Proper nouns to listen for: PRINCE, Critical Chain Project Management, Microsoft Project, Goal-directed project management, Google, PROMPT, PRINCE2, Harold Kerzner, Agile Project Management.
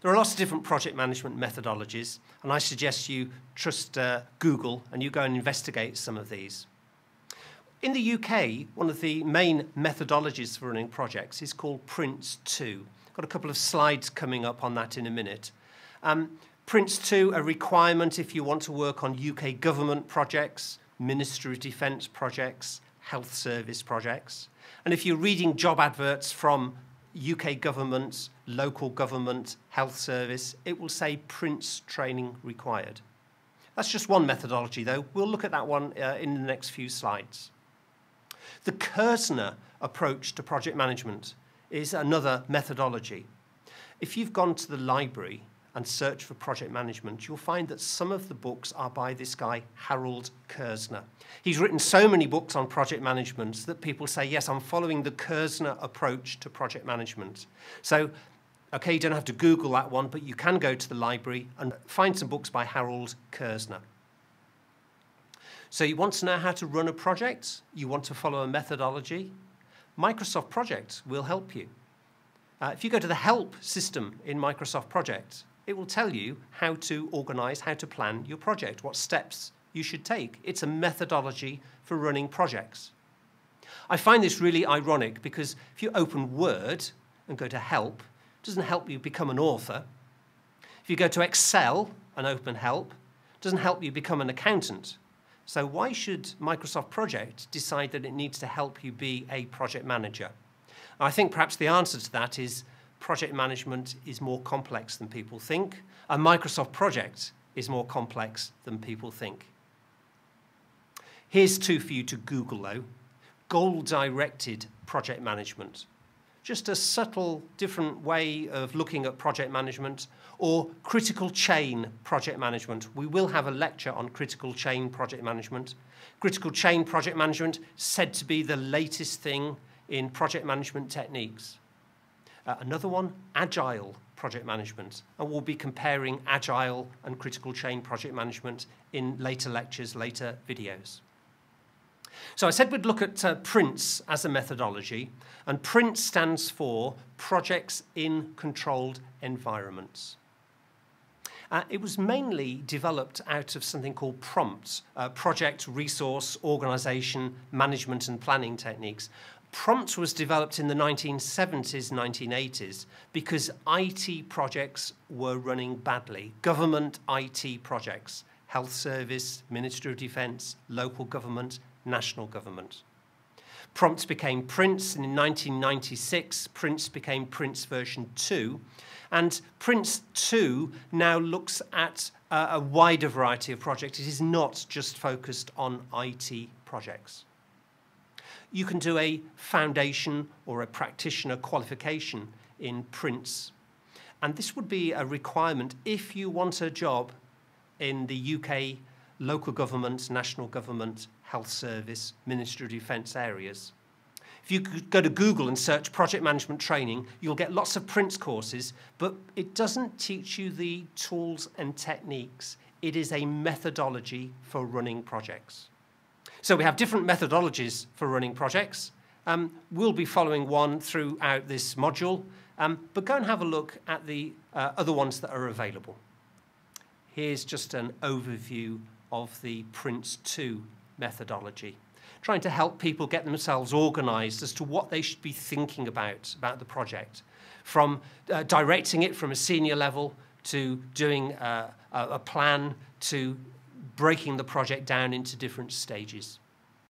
There are lots of different project management methodologies, and I suggest you trust Google and you go and investigate some of these. In the UK, one of the main methodologies for running projects is called PRINCE2. Got a couple of slides coming up on that in a minute. PRINCE2, a requirement if you want to work on UK government projects, Ministry of Defence projects, health service projects. And if you're reading job adverts from UK government, local government, health service, it will say PRINCE training required. That's just one methodology, though. We'll look at that one in the next few slides. The Kerzner approach to project management is another methodology. If you've gone to the library and searched for project management, you'll find that some of the books are by this guy, Harold Kerzner. He's written so many books on project management that people say, yes, I'm following the Kerzner approach to project management. So, okay, you don't have to Google that one, but you can go to the library and find some books by Harold Kerzner. So you want to know how to run a project, you want to follow a methodology, Microsoft Project will help you. If you go to the help system in Microsoft Project, it will tell you how to organize, how to plan your project, what steps you should take. It's a methodology for running projects. I find this really ironic because if you open Word and go to help, it doesn't help you become an author. If you go to Excel and open help, it doesn't help you become an accountant. So why should Microsoft Project decide that it needs to help you be a project manager? I think perhaps the answer to that is project management is more complex than people think, and Microsoft Project is more complex than people think. Here's two for you to Google, though. Goal-directed project management. Just a subtle, different way of looking at project management, or critical chain project management. We will have a lecture on critical chain project management. Critical chain project management said to be the latest thing in project management techniques. Another one, agile project management. And we'll be comparing agile and critical chain project management in later lectures, later videos. So I said we'd look at PRINCE as a methodology, and PRINCE stands for Projects in Controlled Environments. It was mainly developed out of something called PROMPT, Project Resource Organisation Management and Planning Techniques. PROMPT was developed in the 1970s, 1980s, because IT projects were running badly. Government IT projects, health service, Ministry of Defence, local government, national government. PROMPT became PRINCE, and in 1996, PRINCE became PRINCE version 2. And PRINCE 2 now looks at a wider variety of projects. It is not just focused on IT projects. You can do a foundation or a practitioner qualification in PRINCE. And this would be a requirement if you want a job in the UK local government, national government, health service, Ministry of Defence areas. If you go to Google and search project management training, you'll get lots of PRINCE courses, but it doesn't teach you the tools and techniques. It is a methodology for running projects. So we have different methodologies for running projects. We'll be following one throughout this module, but go and have a look at the other ones that are available. Here's just an overview of the PRINCE2 methodology, trying to help people get themselves organised as to what they should be thinking about the project, from directing it from a senior level to doing a plan to breaking the project down into different stages.